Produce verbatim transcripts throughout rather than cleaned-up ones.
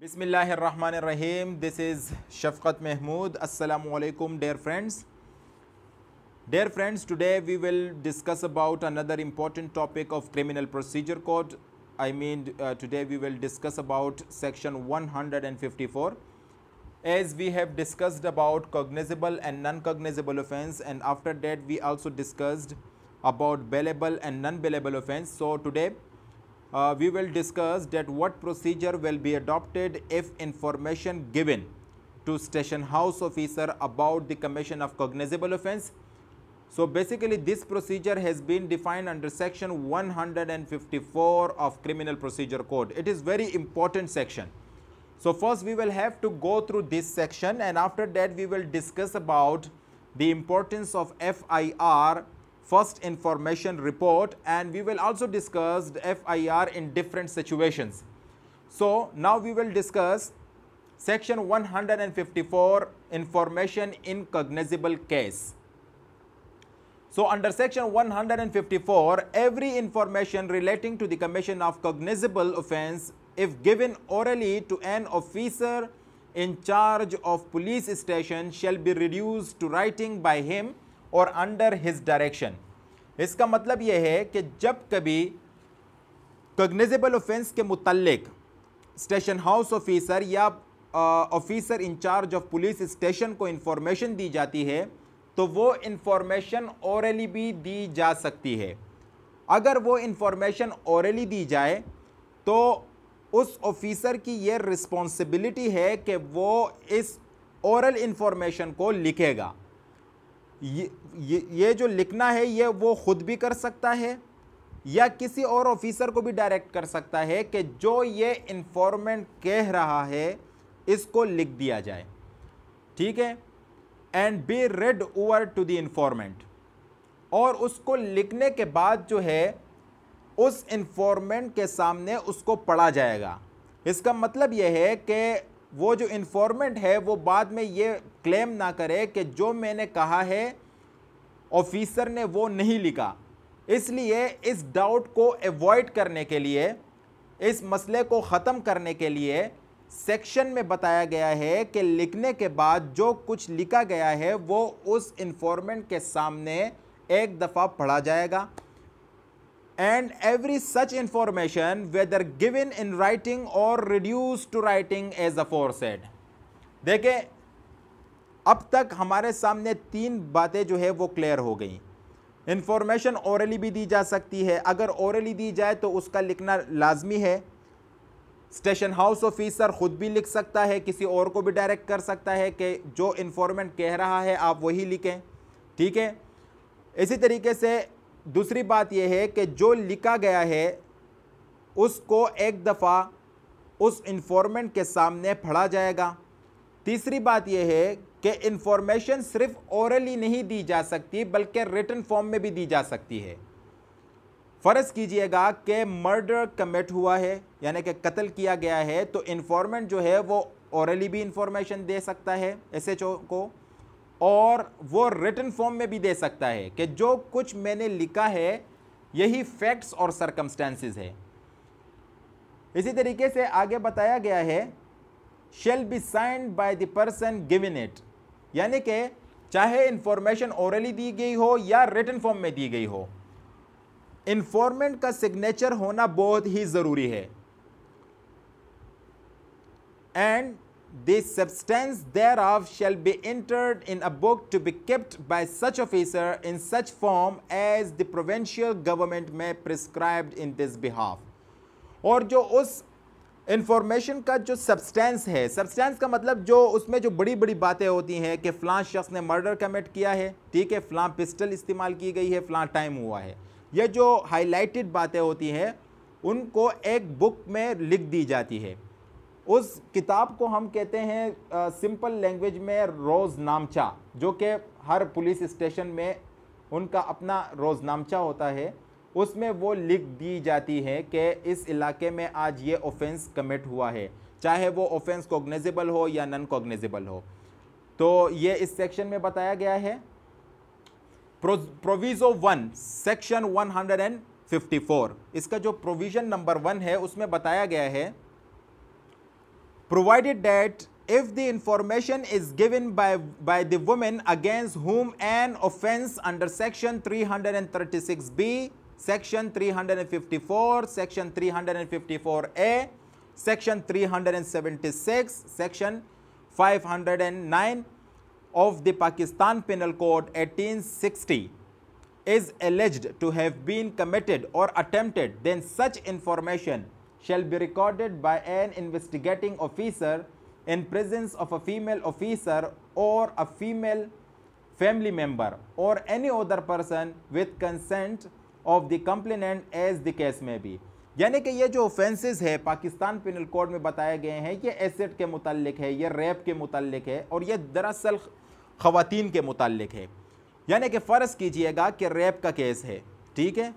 बिस्मिल्लाहिर्रहमानिर्रहीम। This is Shafqat Mahmood. अस्सलामुअलैकुम dear friends. Dear friends, today we will discuss about another important topic of criminal procedure code. I mean today we will discuss about section one fifty four. As we have discussed about cognizable and non cognizable offence, and after that we also discussed about bailable and non bailable offence. So today Uh, we will discuss that what procedure will be adopted if information given to station house officer about the commission of cognizable offence. So basically this procedure has been defined under section one fifty-four of Criminal Procedure Code. It is very important section. So first we will have to go through this section, and after that we will discuss about the importance of F I R, first information report, and we will also discuss the F I R in different situations. So now we will discuss section one fifty-four, information in cognizable case. So under section one fifty-four, every information relating to the commission of cognizable offense, if given orally to an officer in charge of police station, shall be reduced to writing by him और under his direction. इसका मतलब यह है कि जब कभी cognizable offence के मुतल्लिक स्टेशन हाउस ऑफिसर या officer in charge of police station को इंफॉर्मेशन दी जाती है, तो वो इंफॉर्मेशन औरली भी दी जा सकती है। अगर वो इंफॉर्मेशन औरली दी जाए तो उस ऑफिसर की ये रिस्पॉन्सिबिलिटी है कि वो इस औरल इंफॉर्मेशन को लिखेगा। ये, ये ये जो लिखना है ये वो खुद भी कर सकता है या किसी और ऑफिसर को भी डायरेक्ट कर सकता है कि जो ये इन्फॉर्मेंट कह रहा है इसको लिख दिया जाए, ठीक है, and be read over to the informant. और उसको लिखने के बाद जो है उस इन्फॉर्मेंट के सामने उसको पढ़ा जाएगा। इसका मतलब यह है कि वो जो इन्फॉर्मेंट है वो बाद में ये क्लेम ना करे कि जो मैंने कहा है ऑफिसर ने वो नहीं लिखा। इसलिए इस डाउट को एवॉइड करने के लिए, इस मसले को ख़त्म करने के लिए सेक्शन में बताया गया है कि लिखने के बाद जो कुछ लिखा गया है वो उस इन्फॉर्मेंट के सामने एक दफ़ा पढ़ा जाएगा। And every such information, whether given in writing or reduced to writing as aforesaid. देखें, अब तक हमारे सामने तीन बातें जो है वो क्लियर हो गई। इन्फॉर्मेशन औरली भी दी जा सकती है, अगर औरली दी जाए तो उसका लिखना लाजमी है। स्टेशन हाउस ऑफिसर ख़ुद भी लिख सकता है, किसी और को भी डायरेक्ट कर सकता है कि जो इन्फॉर्मेंट कह रहा है आप वही लिखें, ठीक है। इसी तरीके से दूसरी बात यह है कि जो लिखा गया है उसको एक दफ़ा उस इन्फॉर्मेंट के सामने पढ़ा जाएगा। तीसरी बात यह है कि इन्फॉर्मेशन सिर्फ औरली नहीं दी जा सकती बल्कि रिटन फॉर्म में भी दी जा सकती है। फ़र्ज़ कीजिएगा कि मर्डर कमिट हुआ है, यानी कि कत्ल किया गया है, तो इन्फॉर्मेंट जो है वो औरली भी इन्फॉर्मेशन दे सकता है एस एच ओ को, और वो रिटन फॉर्म में भी दे सकता है कि जो कुछ मैंने लिखा है यही फैक्ट्स और सरकमस्टेंसेस है। इसी तरीके से आगे बताया गया है shall be signed by the person given it, यानी कि चाहे इन्फॉर्मेशन औरली दी गई हो या रिटन फॉर्म में दी गई हो, इन्फॉर्मेंट का सिग्नेचर होना बहुत ही ज़रूरी है। And the substance thereof shall be entered in a book to be kept by such officer in such form as the provincial government may prescribed in this behalf. और जो उस इंफॉर्मेशन का जो सब्सटेंस है, सब्सटेंस का मतलब जो उसमें जो बड़ी बड़ी बातें होती हैं कि फ़लाँ शख्स ने मर्डर कमिट किया है, ठीक है, फ़लाँ पिस्टल इस्तेमाल की गई है, फ़लाँ टाइम हुआ है, यह जो हाईलाइटेड बातें होती हैं उनको एक बुक में लिख दी जाती है। उस किताब को हम कहते हैं सिंपल लैंग्वेज में रोज़नामचा, जो कि हर पुलिस स्टेशन में उनका अपना रोज़नामचा होता है, उसमें वो लिख दी जाती है कि इस इलाके में आज ये ऑफेंस कमिट हुआ है, चाहे वो ऑफेंस कॉग्निजेबल हो या नॉन कॉग्निजेबल हो। तो ये इस सेक्शन में बताया गया है। Proviso one section one fifty four, इसका जो प्रोविज़न नंबर वन है उसमें बताया गया है provided that if the information is given by, by the woman against whom an offence under section three thirty-six B, section three fifty-four, section three fifty-four A, section three seventy-six, section five oh nine of the Pakistan Penal Code eighteen sixty is alleged to have been committed or attempted, then such information shall be recorded by an investigating officer in presence of a female officer or a female family member or any other person with consent of the complainant as the case may be। यानी कि ये जो offences है Pakistan penal code में बताए गए हैं, ये एसेट के मुतालिक है, ये रेप के मुतालिक है और ये दरअसल ख़वातीन के मुतालिक है। यानी कि फ़र्ज़ कीजिएगा कि रेप का केस है, ठीक है,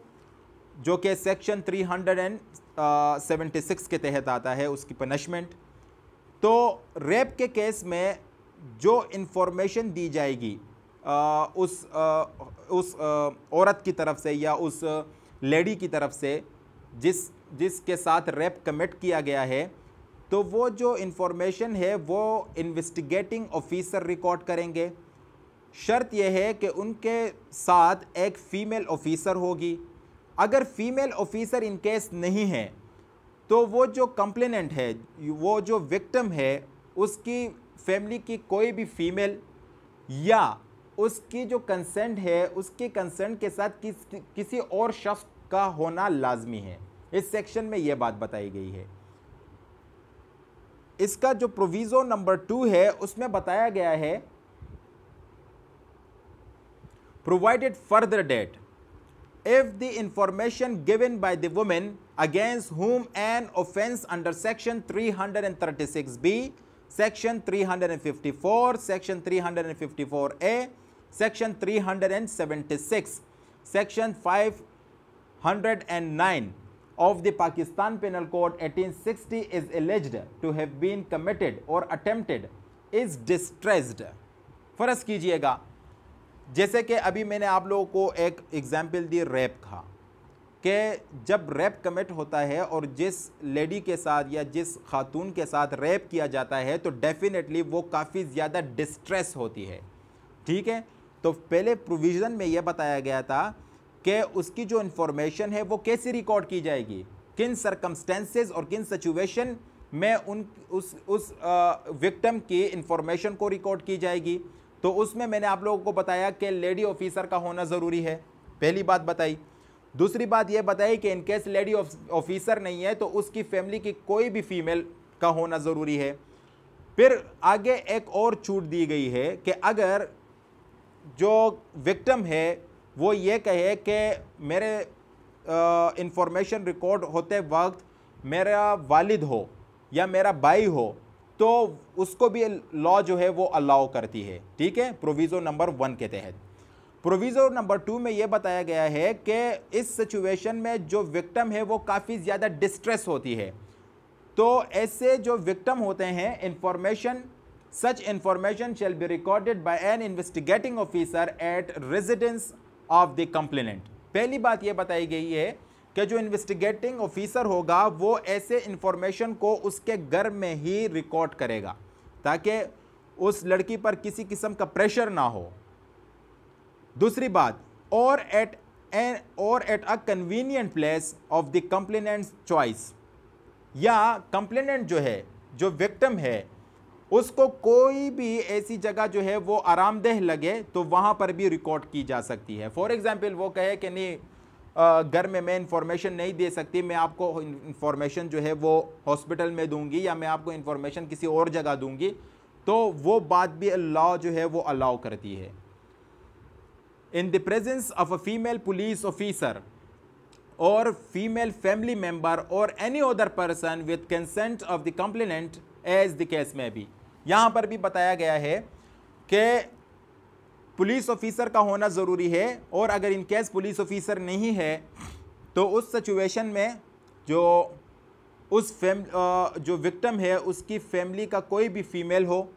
जो कि सेक्शन तीन सौ छिहत्तर के तहत आता है, उसकी पनिशमेंट। तो रेप के केस में जो इंफॉर्मेशन दी जाएगी आ, उस आ, उस आ, औरत की तरफ से या उस लेडी की तरफ से जिस जिसके साथ रेप कमिट किया गया है, तो वो जो इन्फॉर्मेशन है वो इन्वेस्टिगेटिंग ऑफिसर रिकॉर्ड करेंगे। शर्त यह है कि उनके साथ एक फ़ीमेल ऑफिसर होगी। अगर फ़ीमेल ऑफिसर इन केस नहीं है तो वो जो कंप्लेनेंट है, वो जो विक्टिम है, उसकी फैमिली की कोई भी फ़ीमेल या उसकी जो कंसेंट है उसके कंसेंट के साथ किस, किसी और शख्स का होना लाजमी है। इस सेक्शन में यह बात बताई गई है। इसका जो प्रोविज़ो नंबर टू है उसमें बताया गया है, provided further that if the information given by the women against whom an offence under section तीन सौ छत्तीस बी, सेक्शन तीन सौ चौवन, सेक्शन तीन सौ चौवन ए, सेक्शन तीन सौ छिहत्तर, section five oh nine of the Pakistan Penal Code eighteen sixty is alleged to have been committed or attempted is distressed। फर्ज कीजिएगा जैसे कि अभी मैंने आप लोगों को एक एग्जाम्पल दी रेप का, कि जब रेप कमिट होता है और जिस लेडी के साथ या जिस खातून के साथ रेप किया जाता है तो डेफिनेटली वो काफ़ी ज़्यादा डिस्ट्रेस होती है, ठीक है। तो पहले प्रोविज़न में यह बताया गया था कि उसकी जो इन्फॉर्मेशन है वो कैसे रिकॉर्ड की जाएगी, किन सर्कमस्टेंसेस और किन सिचुएशन में उन उस उस विक्टिम की इन्फॉर्मेशन को रिकॉर्ड की जाएगी। तो उसमें मैंने आप लोगों को बताया कि लेडी ऑफिसर का होना ज़रूरी है, पहली बात बताई। दूसरी बात यह बताई कि इनकेस लेडी ऑफिसर नहीं है तो उसकी फैमिली की कोई भी फीमेल का होना ज़रूरी है। फिर आगे एक और छूट दी गई है कि अगर जो विक्टिम है वो ये कहे कि मेरे इंफॉर्मेशन रिकॉर्ड होते वक्त मेरा वालिद हो या मेरा भाई हो, तो उसको भी लॉ जो है वो अलाउ करती है, ठीक है, प्रोविज़ो नंबर वन के तहत। प्रोविज़ो नंबर टू में ये बताया गया है कि इस सिचुएशन में जो विक्टिम है वो काफ़ी ज़्यादा डिस्ट्रेस होती है, तो ऐसे जो विक्टिम होते हैं information such information shall be recorded by an investigating officer at residence of the complainant. पहली बात यह बताई गई है कि जो इन्वेस्टिगेटिंग ऑफिसर होगा वो ऐसे इंफॉर्मेशन को उसके घर में ही रिकॉर्ड करेगा ताकि उस लड़की पर किसी किस्म का प्रेशर ना हो। दूसरी बात, और at an or at a convenient place of the complainant's choice, या कंप्लेनेंट जो है, जो विक्टिम है, उसको कोई भी ऐसी जगह जो है वो आरामदेह लगे तो वहाँ पर भी रिकॉर्ड की जा सकती है। फॉर एग्ज़ाम्पल वो कहे कि नहीं घर में मैं इंफॉर्मेशन नहीं दे सकती, मैं आपको इंफॉर्मेशन जो है वो हॉस्पिटल में दूंगी या मैं आपको इंफॉर्मेशन किसी और जगह दूंगी, तो वो बात भी लॉ जो है वो अलाउ करती है। In the presence of a female police officer or female family member or any other person with consent of the complainant as the case में भी। यहाँ पर भी बताया गया है कि पुलिस ऑफिसर का होना ज़रूरी है, और अगर इन केस पुलिस ऑफिसर नहीं है तो उस सिचुएशन में जो उस फैम जो विक्टिम है उसकी फैमिली का कोई भी फीमेल हो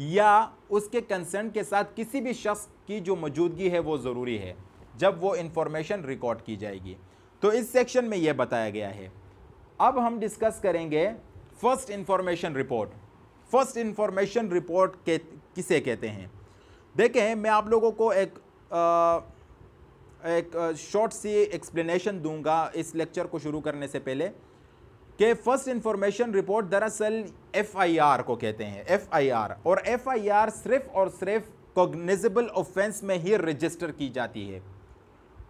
या उसके कंसेंट के साथ किसी भी शख्स की जो मौजूदगी है वो ज़रूरी है जब वो इंफॉर्मेशन रिकॉर्ड की जाएगी। तो इस सेक्शन में यह बताया गया है। अब हम डिस्कस करेंगे first information report. First information report के किसे कहते हैं। देखें, मैं आप लोगों को एक आ, एक शॉर्ट सी एक्सप्लेनेशन दूंगा इस लेक्चर को शुरू करने से पहले कि फ़र्स्ट इंफॉर्मेशन रिपोर्ट दरअसल एफ आई आर को कहते हैं। एफ आई आर और एफ आई आर सिर्फ और सिर्फ कॉग्निजेबल ऑफेंस में ही रजिस्टर की जाती है।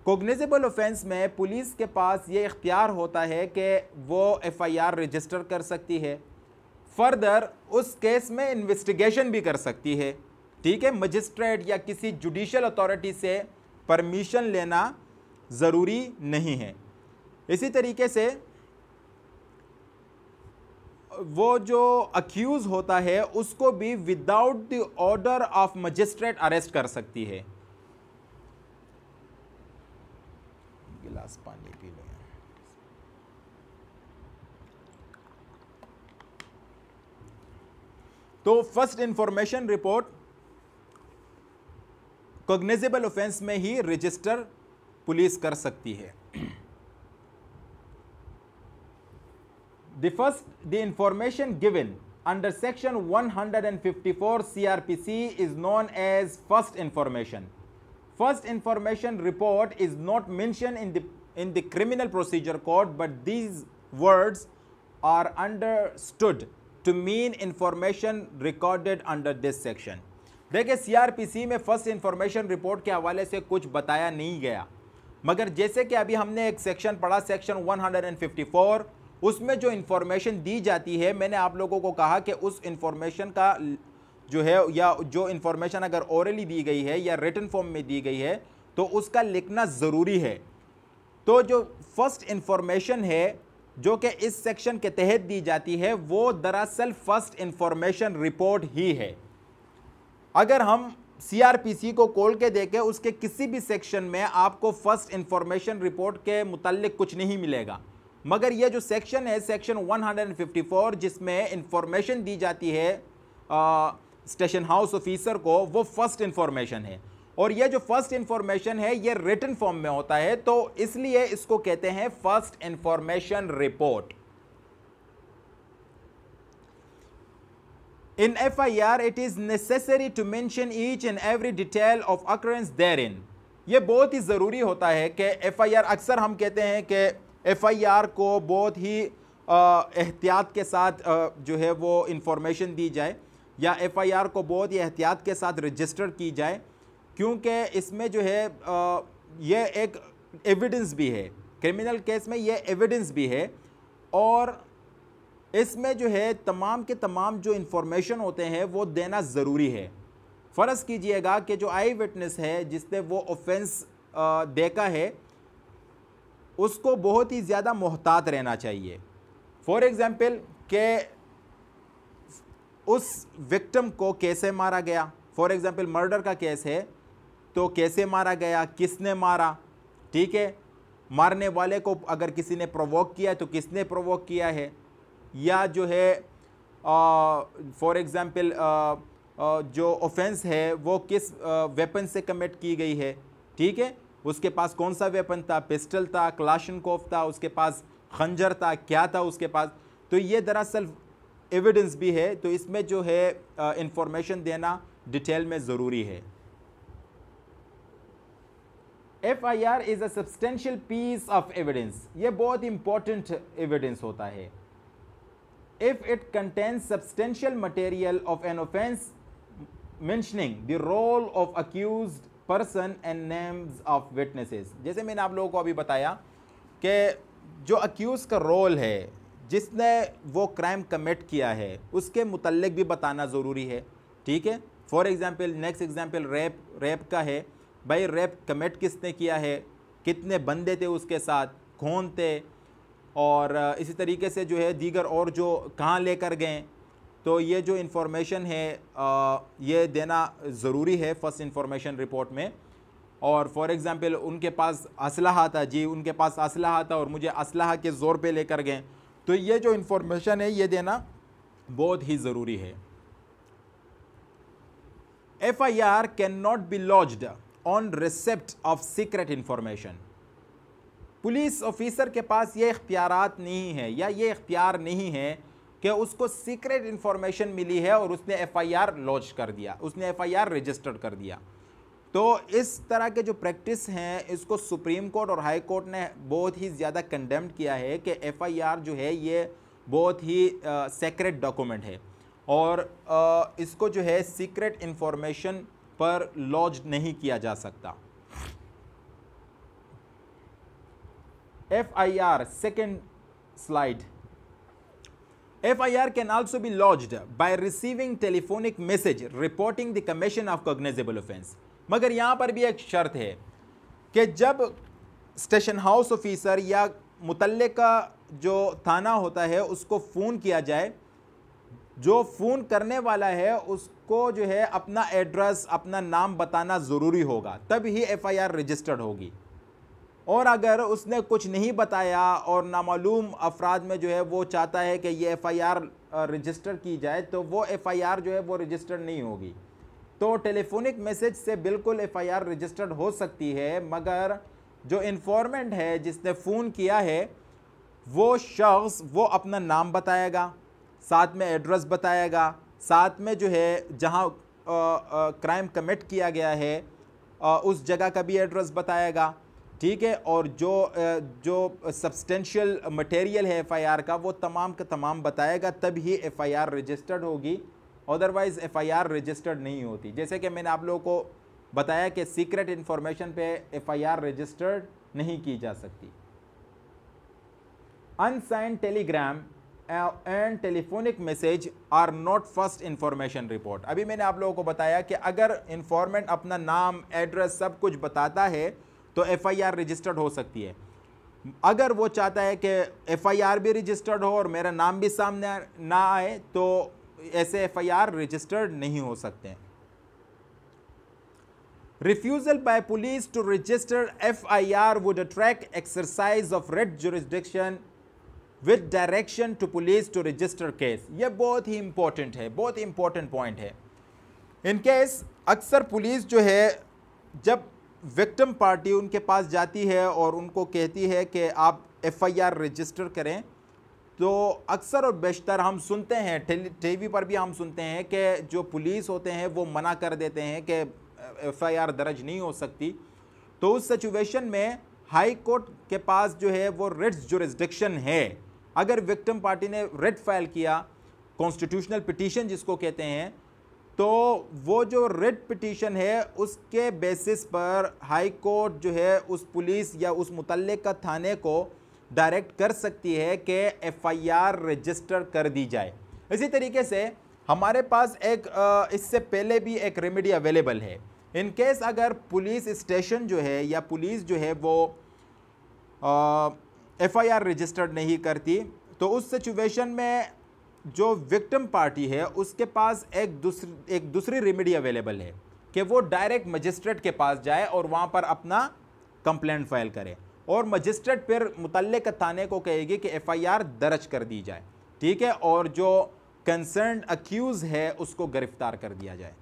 कॉग्निजेबल ऑफेंस में पुलिस के पास ये इख्तियार होता है कि वो एफ आई आर रजिस्टर कर सकती है, फर्दर उस केस में इन्वेस्टिगेशन भी कर सकती है। ठीक है, मजिस्ट्रेट या किसी जुडिशल अथॉरिटी से परमिशन लेना ज़रूरी नहीं है। इसी तरीके से वो जो अक्यूज़ होता है उसको भी without the order of magistrate arrest कर सकती है। गिलास पानी पी लें। तो first information report cognizable offence में ही रजिस्टर पुलिस कर सकती है। The first, the information given under section one fifty-four C R P C is known as first information. First information report is not mentioned in the in the Criminal Procedure Code, but these words are understood to mean information recorded under this section. देखिए, C R P C में first information report के हवाले से कुछ बताया नहीं गया, मगर जैसे कि अभी हमने एक सेक्शन पढ़ा, सेक्शन one fifty-four, उसमें जो इन्फॉर्मेशन दी जाती है, मैंने आप लोगों को कहा कि उस इन्फॉर्मेशन का जो है या जो इन्फॉर्मेशन अगर ओरली दी गई है या रिटन फॉर्म में दी गई है तो उसका लिखना ज़रूरी है। तो जो फर्स्ट इन्फॉर्मेशन है जो कि इस सेक्शन के तहत दी जाती है वो दरअसल फर्स्ट इन्फॉर्मेशन रिपोर्ट ही है। अगर हम सीआरपीसी को खोल के देखें उसके किसी भी सेक्शन में आपको फर्स्ट इन्फॉर्मेशन रिपोर्ट के मुताल्लिक कुछ नहीं मिलेगा, मगर यह जो सेक्शन है सेक्शन one fifty-four जिसमें इंफॉर्मेशन दी जाती है स्टेशन हाउस ऑफिसर को, वो फर्स्ट इंफॉर्मेशन है। और यह जो फर्स्ट इंफॉर्मेशन है यह रिटन फॉर्म में होता है, तो इसलिए इसको कहते हैं first information report. In F I R it is necessary to mention each and every detail of occurrence therein. यह बहुत ही ज़रूरी होता है कि एफ आई आर, अक्सर हम कहते हैं कि एफ आई आर को बहुत ही एहतियात के साथ आ, जो है वो इंफॉर्मेशन दी जाए या एफ आई आर को बहुत ही एहतियात के साथ रजिस्टर की जाए, क्योंकि इसमें जो है आ, ये एक एविडेंस भी है, क्रिमिनल केस में ये एविडेंस भी है। और इसमें जो है तमाम के तमाम जो इंफॉर्मेशन होते हैं वो देना ज़रूरी है। फ़र्ज़ कीजिएगा कि जो आई विटनेस है जिसने वो ऑफेंस देखा है उसको बहुत ही ज़्यादा मोहतात रहना चाहिए। फॉर एग्ज़ाम्पल के उस विक्टिम को कैसे मारा गया, फॉर एग्ज़ाम्पल मर्डर का केस है तो कैसे मारा गया, किसने मारा, ठीक है, मारने वाले को अगर किसी ने प्रोवोक किया है तो किसने प्रोवोक किया है, या जो है फॉर एग्ज़ाम्पल जो ऑफेंस है वो किस वेपन से कमिट की गई है, ठीक है, उसके पास कौन सा वेपन था, पिस्टल था, क्लाशनकोफ था, उसके पास खंजर था, क्या था उसके पास। तो ये दरअसल एविडेंस भी है, तो इसमें जो है इंफॉर्मेशन देना डिटेल में ज़रूरी है। F I R is a substantial piece of evidence, ये बहुत इंपॉर्टेंट एविडेंस होता है। If it contains substantial material of an offence mentioning the role of accused person and names of witnesses. जैसे मैंने आप लोगों को अभी बताया कि जो अक्यूज़ का रोल है, जिसने वो क्राइम कमिट किया है, उसके मुतल्लिक भी बताना ज़रूरी है। ठीक है, for example next example rape rape का है, भाई रेप कमिट किसने किया है, कितने बंदे थे उसके साथ, कौन थे, और इसी तरीके से जो है दीगर और जो कहाँ लेकर गए। तो ये जो इन्फॉर्मेशन है आ, ये देना ज़रूरी है फर्स्ट इंफॉर्मेशन रिपोर्ट में। और फॉर एग्ज़ाम्पल उनके पास असलहा था, जी उनके पास असलहा था और मुझे असलहा के ज़ोर पे लेकर गए, तो ये जो इन्फॉर्मेशन है ये देना बहुत ही ज़रूरी है। F I R can not be lodged on receipt of secret information. Police officer के पास ये इख्तियारात नहीं है या ये इख्तियार नहीं है कि उसको सीक्रेट इंफॉर्मेशन मिली है और उसने एफ आई आर लॉन्च कर दिया, उसने एफ आई आर रजिस्टर्ड कर दिया। तो इस तरह के जो प्रैक्टिस हैं इसको सुप्रीम कोर्ट और हाई कोर्ट ने बहुत ही ज़्यादा कंडेम्ड किया है कि एफ आई आर जो है ये बहुत ही सीक्रेट डॉक्यूमेंट है और uh, इसको जो है सीक्रेट इंफॉर्मेशन पर लॉन्च नहीं किया जा सकता। F I R second slide. F I R can also be lodged by receiving telephonic message reporting the commission of cognizable offense। मगर यहाँ पर भी एक शर्त है कि जब स्टेशन हाउस ऑफिसर या मुतल्लिका जो थाना होता है उसको फ़ोन किया जाए, जो फ़ोन करने वाला है उसको जो है अपना एड्रेस अपना नाम बताना ज़रूरी होगा, तब ही एफ आई आर रजिस्टर्ड होगी। और अगर उसने कुछ नहीं बताया और नामालूम अफराद में जो है वो चाहता है कि ये एफ आई आर रजिस्टर की जाए तो वो एफ आई आर जो है वो रजिस्टर्ड नहीं होगी। तो टेलीफोनिक मैसेज से बिल्कुल एफ आई आर रजिस्टर्ड हो सकती है, मगर जो इन्फॉर्मेंट है जिसने फ़ोन किया है वो शख्स वो अपना नाम बताएगा, साथ में एड्रेस बताएगा, साथ में जो है जहाँ क्राइम कमिट किया गया है आ, उस जगह का भी एड्रेस बताएगा, ठीक है। और जो जो सब्सटेंशियल मटेरियल है एफ आई आर का वो तमाम का तमाम बताएगा, तब ही एफ आई आर रजिस्टर्ड होगी, otherwise F I R registered नहीं होती। जैसे कि मैंने आप लोगों को बताया कि सीक्रेट इन्फॉर्मेशन पे एफ आई आर रजिस्टर्ड नहीं की जा सकती। Unsigned telegram and telephonic message are not first information report. अभी मैंने आप लोगों को बताया कि अगर इन्फॉर्मेंट अपना नाम एड्रेस सब कुछ बताता है तो एफ आई आर रजिस्टर्ड हो सकती है। अगर वो चाहता है कि एफ आई आर भी रजिस्टर्ड हो और मेरा नाम भी सामने ना आए तो ऐसे एफ आई आर रजिस्टर्ड नहीं हो सकते। Refusal by police to register F I R would attract exercise of writ jurisdiction with direction to police to register case. ये बहुत ही इंपॉर्टेंट है, बहुत इंपॉर्टेंट पॉइंट है। इन केस अक्सर पुलिस जो है जब विक्टिम पार्टी उनके पास जाती है और उनको कहती है कि आप एफ आई आर रजिस्टर करें, तो अक्सर और बेशतर हम सुनते हैं, टीवी पर भी हम सुनते हैं कि जो पुलिस होते हैं वो मना कर देते हैं कि एफ आई आर दर्ज नहीं हो सकती। तो उस सिचुएशन में हाई कोर्ट के पास जो है वो रिट्स जुरिस्डिक्शन है। अगर विक्टिम पार्टी ने रिट फाइल किया, कॉन्स्टिट्यूशनल पिटीशन जिसको कहते हैं, तो वो जो रिट पिटीशन है उसके बेसिस पर हाई कोर्ट जो है उस पुलिस या उस मुतल्लिका थाने को डायरेक्ट कर सकती है कि एफ आई आर रजिस्टर कर दी जाए। इसी तरीके से हमारे पास एक इससे पहले भी एक रेमेडी अवेलेबल है। इन केस अगर पुलिस स्टेशन जो है या पुलिस जो है वो एफ आई आर रजिस्टर्ड नहीं करती, तो उस सिचुएशन में जो विक्टिम पार्टी है उसके पास एक दूसरी एक दूसरी रेमेडी अवेलेबल है कि वो डायरेक्ट मजिस्ट्रेट के पास जाए और वहाँ पर अपना कंप्लेंट फाइल करे और मजिस्ट्रेट फिर मुतल्लिका थाने को कहेगी कि एफ आई आर दर्ज कर दी जाए, ठीक है, और जो कंसर्न अक्यूज है उसको गिरफ्तार कर दिया जाए।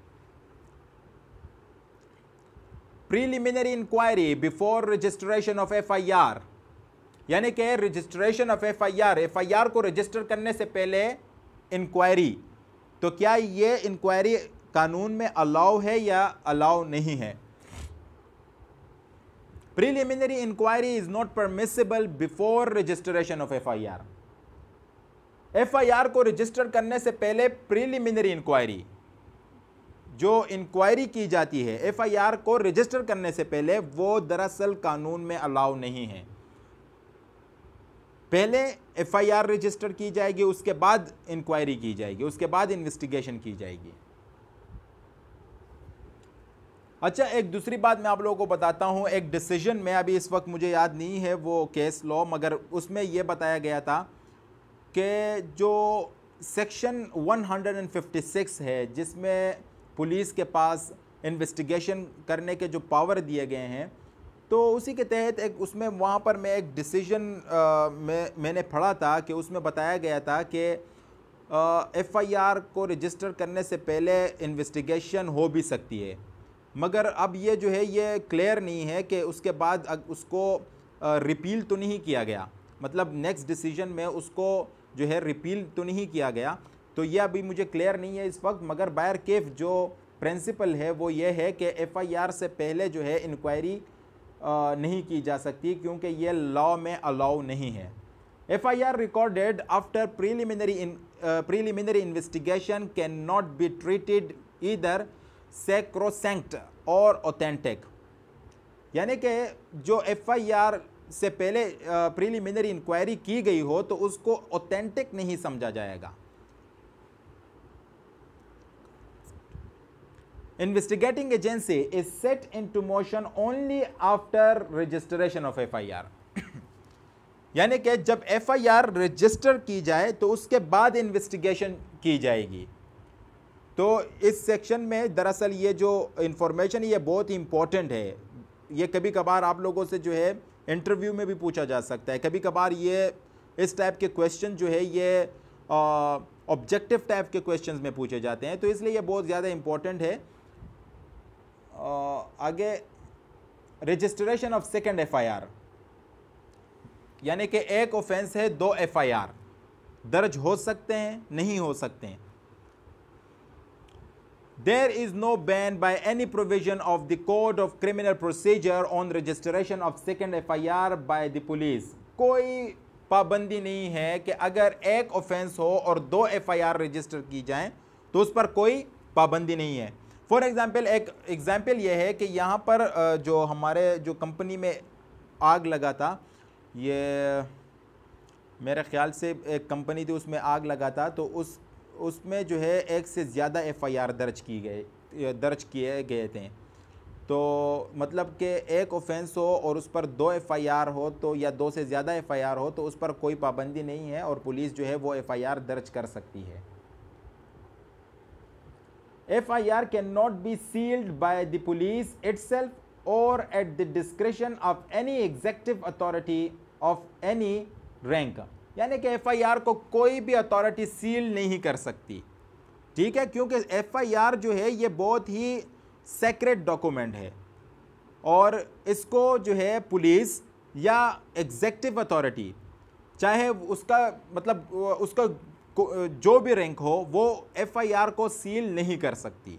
Preliminary inquiry before registration of F I R, यानी कि registration of F I R, F I R को रजिस्टर करने से पहले इंक्वायरी। तो क्या ये इंक्वायरी कानून में अलाउ है या अलाउ नहीं है? Preliminary inquiry is not permissible before registration of F I R. F I R को रजिस्टर करने से पहले प्रीलिमिनरी इंक्वायरी, जो इंक्वायरी की जाती है एफ आई आर को रजिस्टर करने से पहले, वो दरअसल कानून में अलाउ नहीं है। पहले एफ आई आर रजिस्टर की जाएगी, उसके बाद इंक्वायरी की जाएगी, उसके बाद इन्वेस्टिगेशन की जाएगी। अच्छा, एक दूसरी बात मैं आप लोगों को बताता हूं। एक डिसीजन में, अभी इस वक्त मुझे याद नहीं है वो केस लॉ, मगर उसमें यह बताया गया था कि जो सेक्शन एक सौ छप्पन है जिसमें पुलिस के पास इन्वेस्टिगेशन करने के जो पावर दिए गए हैं, तो उसी के तहत एक उसमें वहाँ पर मैं एक डिसीजन में मैंने पढ़ा था कि उसमें बताया गया था कि एफ आई आर को रजिस्टर करने से पहले इन्वेस्टिगेशन हो भी सकती है, मगर अब ये जो है ये क्लियर नहीं है कि उसके बाद उसको रिपील तो नहीं किया गया, मतलब नेक्स्ट डिसीजन में उसको जो है रिपील तो नहीं किया गया, तो यह अभी मुझे क्लियर नहीं है इस वक्त। मगर बायर केफ जो प्रिंसिपल है वो ये है कि एफआईआर से पहले जो है इंक्वायरी नहीं की जा सकती क्योंकि ये लॉ में अलाउ नहीं है। FIR recorded after preliminary preliminary investigation can not be treated either sacrosanct or authentic, यानी कि जो एफआईआर से पहले प्रीलिमिनरी इंक्वायरी की गई हो तो उसको ऑथेंटिक नहीं समझा जाएगा। Investigating agency is set in to motion only after registration of FIR, यानी कि जब एफआईआर रजिस्टर की जाए तो उसके बाद इन्वेस्टिगेशन की जाएगी। तो इस सेक्शन में दरअसल ये जो इंफॉर्मेशन ये बहुत ही इंपॉर्टेंट है, ये कभी कभार आप लोगों से जो है इंटरव्यू में भी पूछा जा सकता है, कभी कभार ये इस टाइप के क्वेश्चन जो है ये ऑब्जेक्टिव टाइप के क्वेश्चंस में पूछे जाते हैं, तो इसलिए ये बहुत ज़्यादा इंपॉर्टेंट है। आ, आगे रजिस्ट्रेशन ऑफ सेकंड एफआईआर, यानी कि एक ऑफेंस है दो एफआईआर दर्ज हो सकते हैं नहीं हो सकते हैं। There is no ban by any provision of the Code of Criminal Procedure on registration of second F I R by the police. कोई पाबंदी नहीं है कि अगर एक ऑफेंस हो और दो एफआईआर रजिस्टर की जाएं तो उस पर कोई पाबंदी नहीं है। फॉर एग्जांपल, एक एग्जांपल यह है कि यहाँ पर जो हमारे जो कंपनी में आग लगा था, ये मेरे ख्याल से एक कंपनी थी उसमें आग लगा था, तो उस उसमें जो है एक से ज़्यादा एफआईआर दर्ज की गए दर्ज किए गए थे। तो मतलब कि एक ऑफेंस हो और उस पर दो एफआईआर हो तो या दो से ज़्यादा एफआईआर हो तो उस पर कोई पाबंदी नहीं है और पुलिस जो है वो एफआईआर दर्ज कर सकती है। FIR can not be sealed by the police itself or at the discretion of any executive authority of any rank, यानी कि एफआईआर को कोई भी अथॉरिटी सील नहीं कर सकती, ठीक है, क्योंकि एफआईआर जो है ये बहुत ही सेक्रेट डॉक्यूमेंट है और इसको जो है पुलिस या एग्जीक्यूटिव अथॉरिटी, चाहे उसका मतलब उसका जो भी रैंक हो, वो एफआईआर को सील नहीं कर सकती।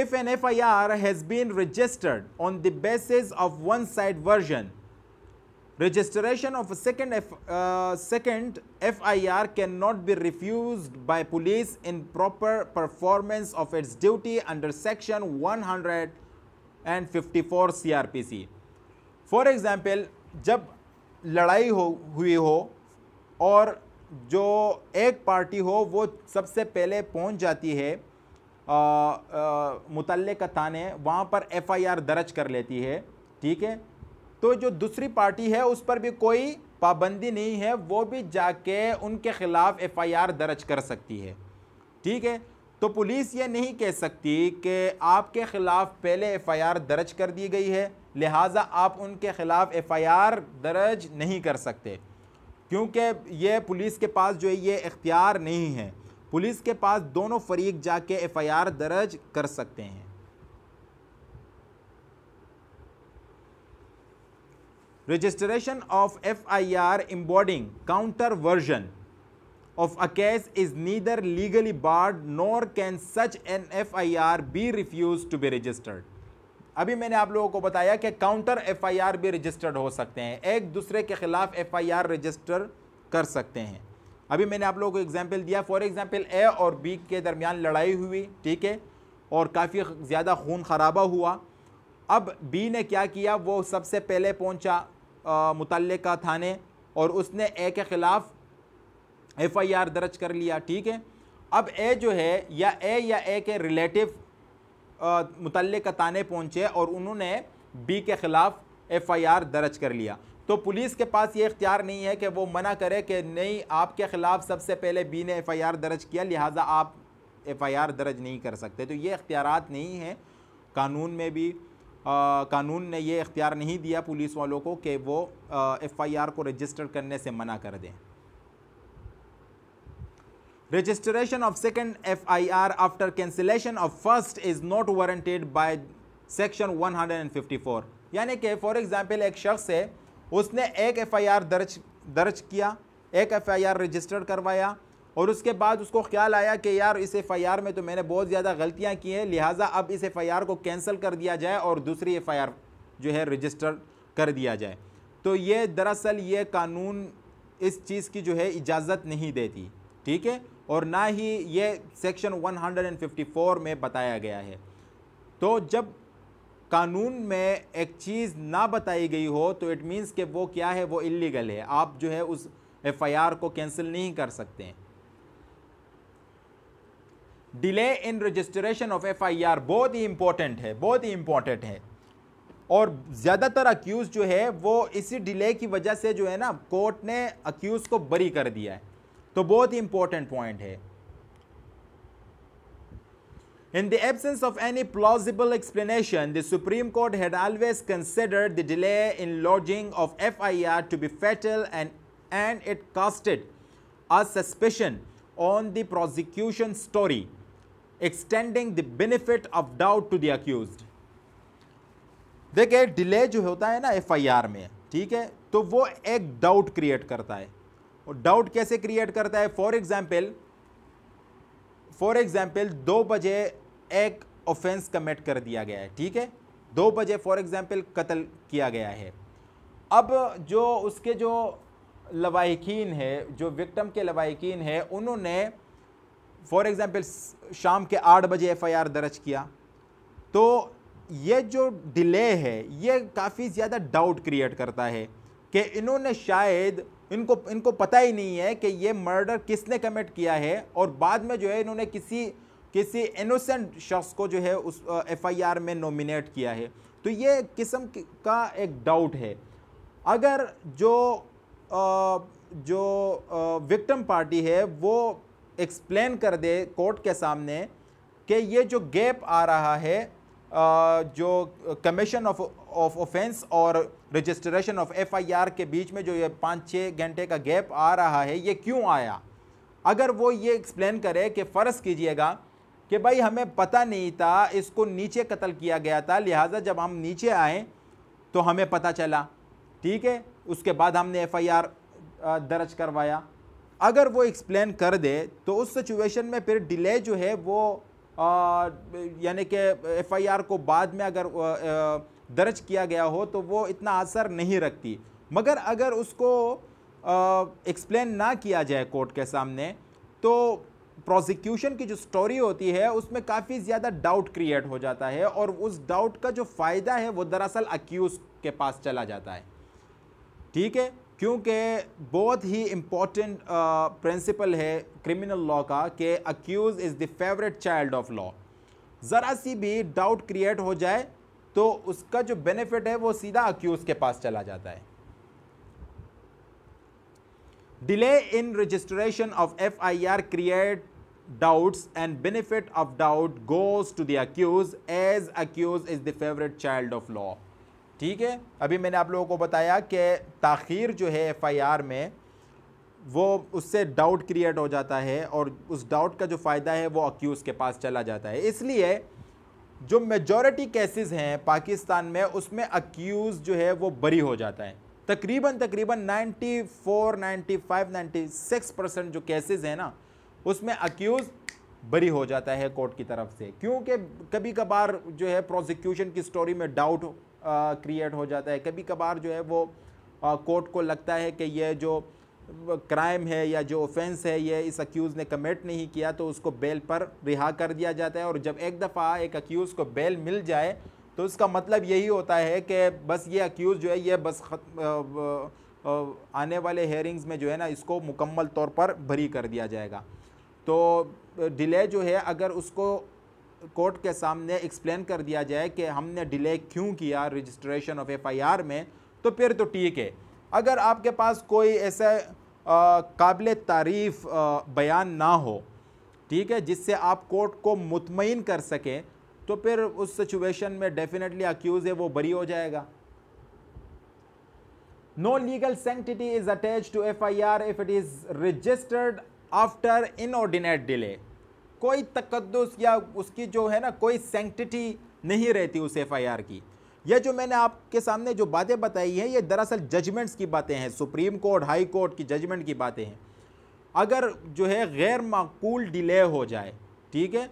If an FIR has been registered on the basis of one side version, registration of a second F, uh, second F I R cannot be refused by police in proper performance of its duty under section one fifty-four C R P C. For example, जब लड़ाई हो हुई हो और जो एक party हो वो सबसे पहले पहुंच जाती है आ, आ, मुतल्लिका थाने, वहाँ पर F I R दर्ज कर लेती है, ठीक है, तो जो दूसरी पार्टी है उस पर भी कोई पाबंदी नहीं है, वो भी जाके उनके ख़िलाफ़ एफआईआर दर्ज कर सकती है, ठीक है। तो पुलिस ये नहीं कह सकती कि आपके ख़िलाफ़ पहले एफआईआर दर्ज कर दी गई है लिहाजा आप उनके ख़िलाफ़ एफआईआर दर्ज नहीं कर सकते, क्योंकि ये पुलिस के पास जो है ये इख्तियार नहीं है। पुलिस के पास दोनों फरीक जाके एफआईआर दर्ज कर सकते हैं। Registration of F I R embodying counter version of a case is neither legally barred nor can such an F I R be refused to be registered. अभी मैंने आप लोगों को बताया कि counter F I R भी registered हो सकते हैं, एक दूसरे के खिलाफ F I R register कर सकते हैं। अभी मैंने आप लोगों को example दिया, for example A और B के दरमियान लड़ाई हुई, ठीक है, और काफ़ी ज़्यादा खून खराबा हुआ। अब बी ने क्या किया, वो सबसे पहले पहुंचा मुतल्लिका थाने और उसने ए के ख़िलाफ़ एफआईआर दर्ज कर लिया, ठीक है। अब ए जो है या ए या ए के रिलेटिव मुतल्लिका थाने पहुंचे और उन्होंने बी के ख़िलाफ़ एफआईआर दर्ज कर लिया, तो पुलिस के पास ये इख्तियार नहीं है कि वो मना करे कि नहीं आपके ख़िलाफ़ सबसे पहले बी ने एफआईआर दर्ज किया लिहाजा आप एफआईआर दर्ज नहीं कर सकते। तो ये इख्तियारात नहीं हैं कानून में भी, आ, कानून ने ये इख्तियार नहीं दिया पुलिस वालों को कि वो एफआईआर को रजिस्टर करने से मना कर दें। Registration of second FIR after cancellation of first is not warranted by section एक सौ चौवन, यानी कि फॉर एग्जांपल एक शख्स है उसने एक एफआईआर दर्ज दर्ज किया, एक एफ़ आई आर रजिस्टर करवाया और उसके बाद उसको ख्याल आया कि यार इस एफ़ आई आर में तो मैंने बहुत ज़्यादा गलतियाँ की हैं, लिहाजा अब इस एफ़ आई आर को कैंसिल कर दिया जाए और दूसरी एफ़ आई आर जो है रजिस्टर कर दिया जाए। तो ये दरअसल ये कानून इस चीज़ की जो है इजाज़त नहीं देती, ठीक है, और ना ही ये सेक्शन एक सौ चौवन में बताया गया है। तो जब कानून में एक चीज़ ना बताई गई हो तो इट मीन्स कि वो क्या है, वो इलीगल है, आप जो है उस एफ़ आई आर को कैंसिल नहीं कर सकते हैं। Delay in registration of F I R बहुत ही इम्पोर्टेंट है, बहुत ही इम्पोर्टेंट है, और ज़्यादातर अक्यूज़ जो है वो इसी डिले की वजह से जो है ना कोर्ट ने अक्यूज़ को बरी कर दिया है, तो बहुत ही इम्पोर्टेंट पॉइंट है। In the absence of any plausible explanation, the Supreme Court had always considered the delay in lodging of F I R to be fatal and, and it casted a suspicion on the prosecution's story, extending the benefit of doubt to the accused. देखिए delay जो होता है ना F I R में, ठीक है, तो वो एक doubt create करता है। और doubt कैसे create करता है? For example, for example दो बजे एक ऑफेंस कमिट कर दिया गया है, ठीक है, दो बजे फॉर एग्ज़ाम्पल कत्ल किया गया है। अब जो उसके जो लवाहिकीन है, जो विक्टिम के लवाहिकीन है, उन्होंने फॉर एग्ज़ाम्पल शाम के आठ बजे एफ़आईआर दर्ज किया, तो ये जो डिले है ये काफ़ी ज़्यादा डाउट क्रिएट करता है कि इन्होंने शायद इनको इनको पता ही नहीं है कि ये मर्डर किसने कमिट किया है, और बाद में जो है इन्होंने किसी किसी इनोसेंट शख्स को जो है उस एफ़आईआर में नॉमिनेट किया है। तो ये किस्म का एक डाउट है। अगर जो आ, जो विक्टिम पार्टी है वो एक्सप्लेन कर दे कोर्ट के सामने कि ये जो गैप आ रहा है Uh, जो कमीशन ऑफ ऑफ ऑफेंस और रजिस्ट्रेशन ऑफ एफआईआर के बीच में जो ये पाँच छः घंटे का गैप आ रहा है ये क्यों आया, अगर वो ये एक्सप्लेन करे कि फ़र्ज़ कीजिएगा कि भाई हमें पता नहीं था, इसको नीचे कत्ल किया गया था, लिहाजा जब हम नीचे आए तो हमें पता चला, ठीक है, उसके बाद हमने एफआईआर दर्ज करवाया, अगर वो एक्सप्लेन कर दे तो उस सिचुएशन में फिर डिले जो है वो यानी कि एफआईआर को बाद में अगर दर्ज किया गया हो तो वो इतना असर नहीं रखती। मगर अगर उसको एक्सप्लेन ना किया जाए कोर्ट के सामने तो प्रोसिक्यूशन की जो स्टोरी होती है उसमें काफ़ी ज़्यादा डाउट क्रिएट हो जाता है, और उस डाउट का जो फ़ायदा है वो दरअसल अक्यूज़ के पास चला जाता है, ठीक है, क्योंकि बहुत ही इम्पॉर्टेंट प्रिंसिपल है क्रिमिनल लॉ का कि accused is the favourite child of law. ज़रा सी भी डाउट क्रिएट हो जाए तो उसका जो बेनिफिट है वो सीधा अक्यूज के पास चला जाता है। Delay in registration of FIR create doubts and benefit of doubt goes to the accused as accused is the favourite child of law, ठीक है। अभी मैंने आप लोगों को बताया कि ताख़ीर जो है एफ़आईआर में वो उससे डाउट क्रिएट हो जाता है और उस डाउट का जो फ़ायदा है वो अक्यूज़ के पास चला जाता है। इसलिए जो मेजॉरिटी केसेस हैं पाकिस्तान में उसमें अक्यूज़ जो है वो बरी हो जाता है। तकरीबन तकरीबन चौरानवे, पचानवे, छियानवे परसेंट जो केसेस हैं ना उसमें अक्यूज़ बरी हो जाता है कोर्ट की तरफ से, क्योंकि कभी कभार जो है प्रोसिक्यूशन की स्टोरी में डाउट क्रिएट uh, हो जाता है, कभी कभार जो है वो कोर्ट uh, को लगता है कि ये जो क्राइम है या जो ऑफेंस है ये इस अक्यूज़ ने कमिट नहीं किया, तो उसको बेल पर रिहा कर दिया जाता है। और जब एक दफ़ा एक अक्यूज़ को बेल मिल जाए तो उसका मतलब यही होता है कि बस ये अक्यूज़ जो है ये बस खत्म, आने वाले हेयरिंग्स में जो है ना इसको मुकम्मल तौर पर बरी कर दिया जाएगा। तो डिले जो है अगर उसको कोर्ट के सामने एक्सप्लेन कर दिया जाए कि हमने डिले क्यों किया रजिस्ट्रेशन ऑफ एफआईआर में, तो फिर तो ठीक है। अगर आपके पास कोई ऐसा काबिल तारीफ़ बयान ना हो, ठीक है, जिससे आप कोर्ट को मुतमईन कर सकें, तो फिर उस सिचुएशन में डेफिनेटली अक्यूज़ है वो बरी हो जाएगा। No legal sanctity is attached to FIR if it is registered after inordinate delay. कोई तकद्दुस या उसकी जो है ना कोई सैंक्टिटी नहीं रहती उस एफ़आईआर की। यह जो मैंने आपके सामने जो बातें बताई हैं ये दरअसल जजमेंट्स की बातें हैं, सुप्रीम कोर्ट हाई कोर्ट की जजमेंट की बातें हैं। अगर जो है गैर माकूल डिले हो जाए, ठीक है,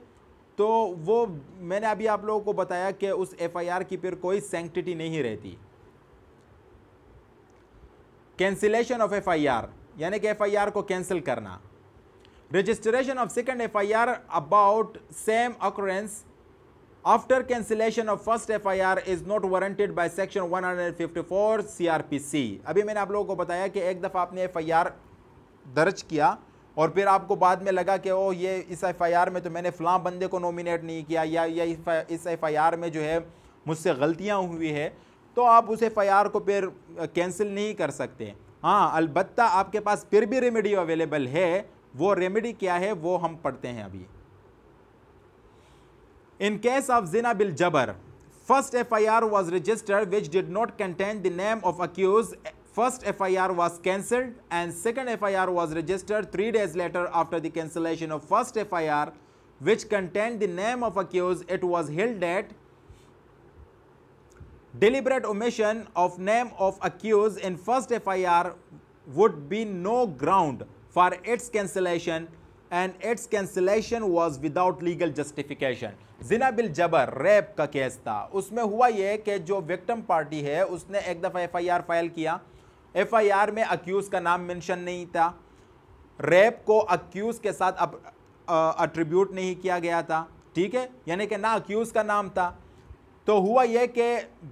तो वो मैंने अभी आप लोगों को बताया कि उस एफ आई आर की फिर कोई सैंक्टिटी नहीं रहती। Cancellation of F I R यानी कि एफ आई आर को कैंसिल करना। Registration of second F I R about same occurrence after cancellation of first F I R is not warranted by section one fifty four C R P C. अभी मैंने आप लोगों को बताया कि एक दफ़ा आपने एफ आई आर दर्ज किया और फिर आपको बाद में लगा कि ओ ये इस एफ आई आर में तो मैंने फ़लाँ बंदे को नॉमिनेट नहीं किया या, या इस एफ आई आर में जो है मुझसे गलतियाँ हुई है, तो आप उस एफ आई आर को फिर कैंसिल नहीं कर सकते। हाँ, अलबत्ता आपके पास फिर भी रेमेडी अवेलेबल है, वो रेमेडी क्या है वो हम पढ़ते हैं अभी। इन केस ऑफ ज़िना बिल जबर, first F I R was registered which did not contain the name of accused, first F I R was cancelled and second F I R was registered three days later after the cancellation of first F I R which contain the name of accused, it was held that deliberate omission of name of accused in first F I R would be no ground for its cancellation and its cancellation was without legal justification। ज़िना बिल जबर rape का case था, उसमें हुआ यह कि जो विक्टिम पार्टी है उसने एक दफ़ा एफ आई आर फाइल किया, एफ आई आर में अक्यूज का नाम मेंशन नहीं था, रेप को अक्यूज के साथ अट्रीब्यूट नहीं किया गया था, ठीक है, यानी कि ना अक्यूज का नाम था। तो हुआ यह कि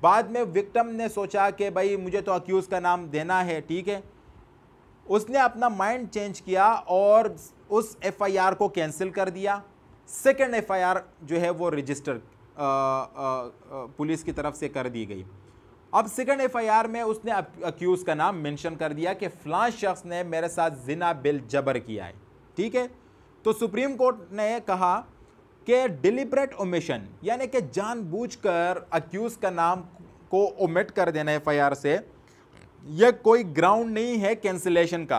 बाद में विक्टिम ने सोचा कि भाई मुझे तो अक्यूज़ का नाम देना है, ठीक है, उसने अपना माइंड चेंज किया और उस एफ आई आर को कैंसिल कर दिया। सेकंड एफ आई आर जो है वो रजिस्टर पुलिस की तरफ से कर दी गई। अब सेकंड एफ आई आर में उसने अक्यूज़ का नाम मेंशन कर दिया कि फ़लाँ शख्स ने मेरे साथ ज़िना बिल जबर किया है, ठीक है। तो सुप्रीम कोर्ट ने कहा के डिलिब्रेट ओमिशन यानी कि जानबूझकर अक्यूज का नाम को ओमिट कर देना एफ आई आर से, यह कोई ग्राउंड नहीं है कैंसिलेशन का,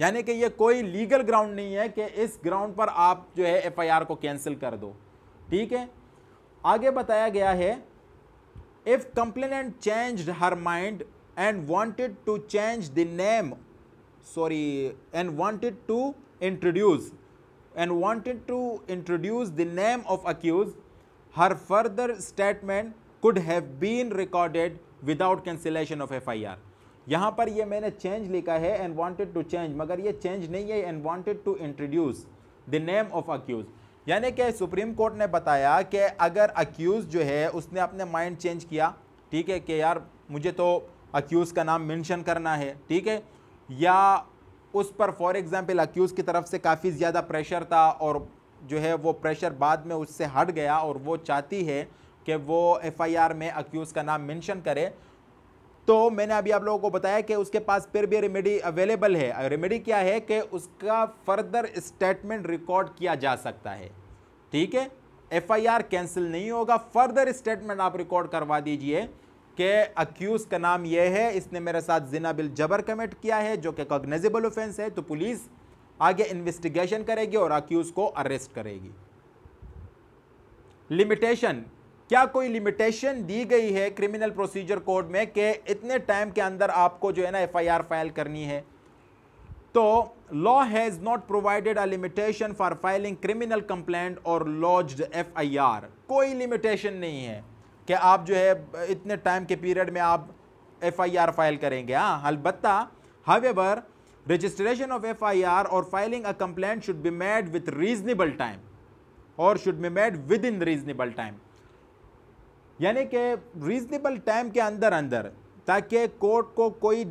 यानी कि यह कोई लीगल ग्राउंड नहीं है कि इस ग्राउंड पर आप जो है एफ आई आर को कैंसिल कर दो, ठीक है। आगे बताया गया है, if complainant changed her mind and wanted to change the name sorry and wanted to introduce and wanted to introduce the name of accused, her further statement could have been recorded without cancellation of F I R। यहाँ पर यह मैंने change लिखा है and wanted to change, मगर ये change नहीं है and wanted to introduce the name of accused। यानी कि सुप्रीम कोर्ट ने बताया कि अगर accused जो है उसने अपने mind change किया, ठीक है, कि यार मुझे तो accused का नाम mention करना है, ठीक है, या उस पर फॉर एग्ज़ाम्पल अक्यूज़ की तरफ से काफ़ी ज़्यादा प्रेशर था और जो है वो प्रेशर बाद में उससे हट गया और वो चाहती है कि वो एफ आई आर में अक्यूज़ का नाम मेंशन करे, तो मैंने अभी आप लोगों को बताया कि उसके पास फिर भी रेमेडी अवेलेबल है। रेमेडी क्या है कि उसका फर्दर स्टेटमेंट रिकॉर्ड किया जा सकता है, ठीक है, एफ आई आर कैंसिल नहीं होगा, फर्दर स्टेटमेंट आप रिकॉर्ड करवा दीजिए के अक्यूज़ का नाम यह है, इसने मेरे साथ ज़िना बिल जबर कमिट किया है जो कि कॉग्निजेबल ऑफेंस है, तो पुलिस आगे इन्वेस्टिगेशन करेगी और अक्यूज़ को अरेस्ट करेगी। लिमिटेशन, क्या कोई लिमिटेशन दी गई है क्रिमिनल प्रोसीजर कोड में कि इतने टाइम के अंदर आपको जो है ना एफ आई आर फाइल करनी है? तो law has not provided a limitation for filing criminal complaint और लॉज्ड एफ आई आर। कोई लिमिटेशन नहीं है कि आप जो है इतने टाइम के पीरियड में आप एफ आई आर फाइल करेंगे। हाँ, अलबत्ता however registration of F I R or filing a complaint should be made with reasonable time और should be made within reasonable time, यानी कि रीजनेबल टाइम के अंदर अंदर, ताकि कोर्ट को कोई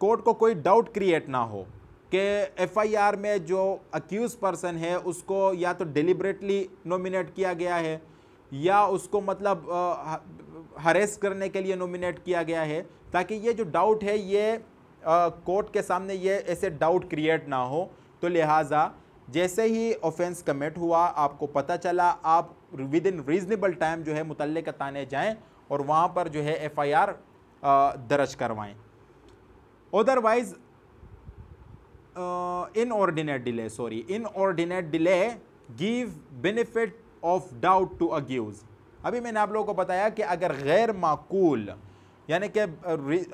कोर्ट को कोई डाउट क्रिएट ना हो कि एफ आई आर में जो अक्यूज पर्सन है उसको या तो डिलिबरेटली नॉमिनेट किया गया है या उसको मतलब हरेस करने के लिए नॉमिनेट किया गया है, ताकि ये जो डाउट है ये कोर्ट के सामने ये ऐसे डाउट क्रिएट ना हो। तो लिहाजा जैसे ही ऑफेंस कमिट हुआ आपको पता चला, आप विद इन रीजनेबल टाइम जो है मुतल्लिका थाने जाएं और वहाँ पर जो है एफ आई आर दर्ज करवाएं। Otherwise inordinate delay sorry inordinate delay give benefit of doubt to accused. अभी मैंने आप लोगों को बताया कि अगर गैर माकूल यानी कि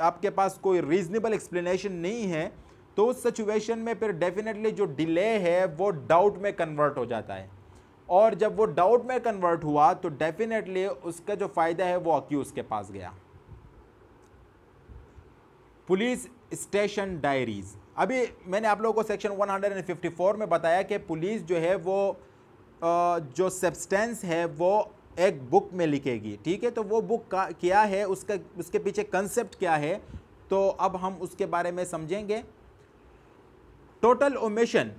आपके पास कोई रीज़नेबल एक्सप्लेनेशन नहीं है तो उस सिचुएशन में फिर डेफिनेटली जो डिले है वो डाउट में कन्वर्ट हो जाता है, और जब वो डाउट में कन्वर्ट हुआ तो डेफिनेटली उसका जो फ़ायदा है वो अक्यूज़ के पास गया। पुलिस स्टेशन डायरीज़, अभी मैंने आप लोगों को सेक्शन एक सौ चौवन में बताया कि पुलिस जो है वो जो सब्सटेंस है वो एक बुक में लिखेगी, ठीक है। तो वो बुक का क्या है, उसका उसके पीछे कंसेप्ट क्या है, तो अब हम उसके बारे में समझेंगे। Total omission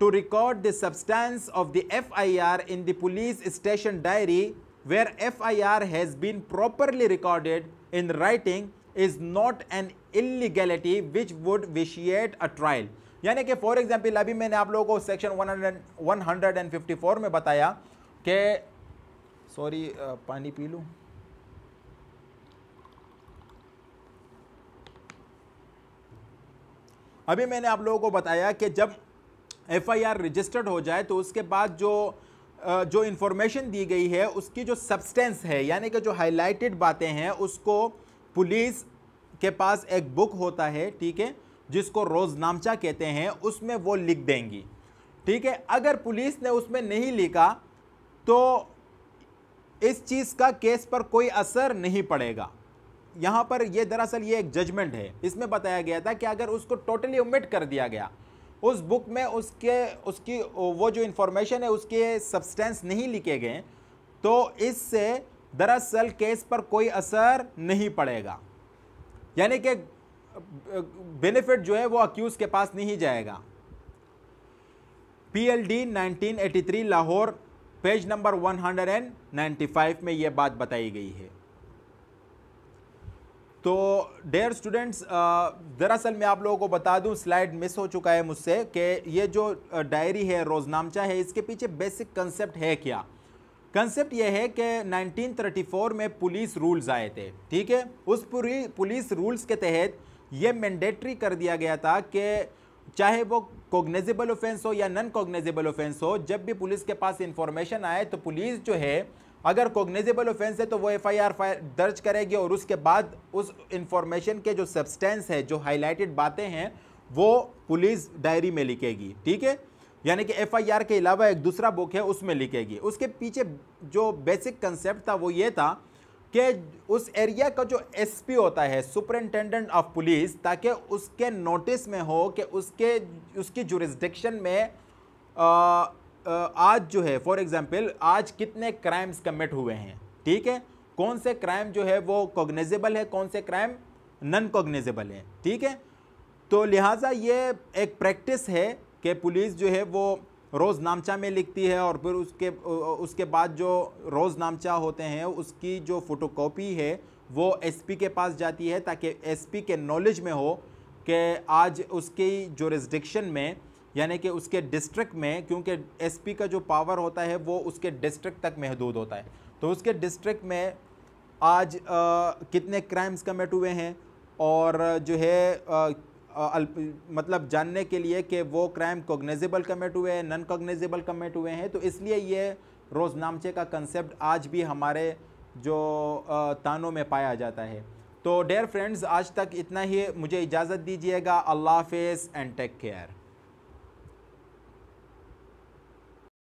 to record the substance of the F I R in the police station diary where F I R has been properly recorded in writing is not an illegality which would vitiate a trial. यानी कि for example अभी मैंने आप लोगों को section एक सौ चौवन में बताया कि सॉरी पानी पी लूँ। अभी मैंने आप लोगों को बताया कि जब एफआईआर रजिस्टर्ड हो जाए तो उसके बाद जो जो इंफॉर्मेशन दी गई है उसकी जो सब्सटेंस है यानी कि जो हाईलाइटेड बातें हैं उसको पुलिस के पास एक बुक होता है, ठीक है, जिसको रोजनामचा कहते हैं, उसमें वो लिख देंगी, ठीक है। अगर पुलिस ने उसमें नहीं लिखा तो इस चीज़ का केस पर कोई असर नहीं पड़ेगा। यहाँ पर यह दरअसल ये एक जजमेंट है, इसमें बताया गया था कि अगर उसको टोटली ओमिट कर दिया गया, उस बुक में उसके उसकी वो जो इन्फॉर्मेशन है उसके सब्सटेंस नहीं लिखे गए, तो इससे दरअसल केस पर कोई असर नहीं पड़ेगा, यानी कि बेनिफिट जो है वो अक्यूज़ के पास नहीं जाएगा। PLD nineteen eighty three Lahore page number एक सौ पचानवे में यह बात बताई गई है। तो डियर स्टूडेंट्स, दरअसल मैं आप लोगों को बता दूं, स्लाइड मिस हो चुका है मुझसे, कि ये जो डायरी है रोजनामचा है इसके पीछे बेसिक कंसेप्ट है क्या। कंसेप्ट यह है कि नाइनटीन थर्टी फोर में पुलिस रूल्स आए थे, ठीक है। उस पूरी पुलिस रूल्स के तहत यह मैंडेटरी कर दिया गया था कि चाहे वो कॉग्निजेबल ऑफेंस हो या नॉन कॉग्निजेबल ऑफेंस हो, जब भी पुलिस के पास इंफॉर्मेशन आए तो पुलिस जो है अगर कॉग्निजेबल ऑफेंस है तो वो एफआईआर दर्ज करेगी और उसके बाद उस इंफॉर्मेशन के जो सब्सटेंस है, जो हाईलाइटेड बातें हैं, वो पुलिस डायरी में लिखेगी, ठीक है। यानी कि एफआईआर के अलावा एक दूसरा बुक है उसमें लिखेगी। उसके पीछे जो बेसिक कंसेप्ट था वो ये था कि उस एरिया का जो एसपी होता है, सुपरिंटेंडेंट ऑफ पुलिस, ताकि उसके नोटिस में हो कि उसके उसकी जुरिस्डिक्शन में आ, आ, आज जो है फॉर एग्जांपल आज कितने क्राइम्स कमिट हुए हैं, ठीक है, कौन से क्राइम जो है वो कॉग्निजेबल है, कौन से क्राइम नॉन कॉग्निजेबल है, ठीक है। तो लिहाजा ये एक प्रैक्टिस है कि पुलिस जो है वो रोज़नामचा में लिखती है और फिर उसके उसके बाद जो रोज़नामचा होते हैं उसकी जो फ़ोटोकॉपी है वो एसपी के पास जाती है, ताकि एसपी के नॉलेज में हो कि आज उसकी जुरिस्डिक्शन में यानी कि उसके डिस्ट्रिक्ट में, क्योंकि एसपी का जो पावर होता है वो उसके डिस्ट्रिक्ट तक महदूद होता है, तो उसके डिस्ट्रिक्ट में आज आ, कितने क्राइम्स कमिट हुए हैं, और जो है आ, आ, मतलब जानने के लिए कि वो क्राइम कॉग्निजेबल कमिट हुए हैं, नॉन कॉग्निजेबल कमिट हुए हैं। तो इसलिए ये रोज़नामचे का कंसेप्ट आज भी हमारे जो तानों में पाया जाता है। तो डियर फ्रेंड्स, आज तक इतना ही, मुझे इजाज़त दीजिएगा। अल्लाह हाफ़िज़ एंड टेक केयर।